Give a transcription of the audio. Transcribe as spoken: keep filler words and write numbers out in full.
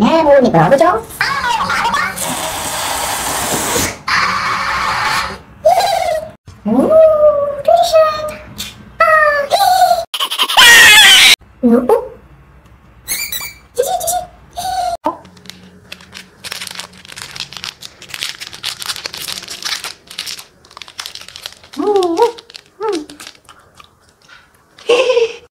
Cũng nghe vui nhiệt độ đó chứ.